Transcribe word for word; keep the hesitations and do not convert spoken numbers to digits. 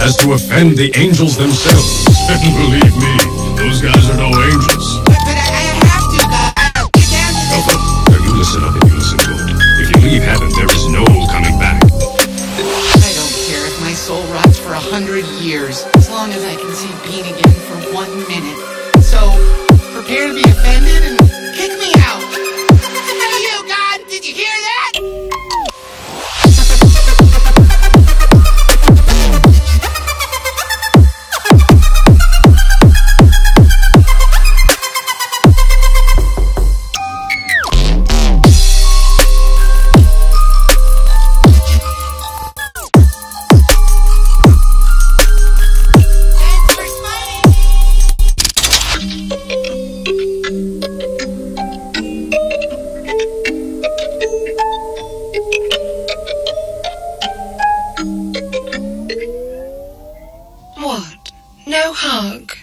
As to offend the angels themselves. And believe me, those guys are no angels. But, but I, I have to, God. I get down to this. Oh, if you listen up, if you listen good. If you leave heaven, there is no coming back. I don't care if my soul rots for a hundred years, as long as I can see Bean again for one minute. So, prepare to be offended and kick me out. You, God, did you hear that? Hug.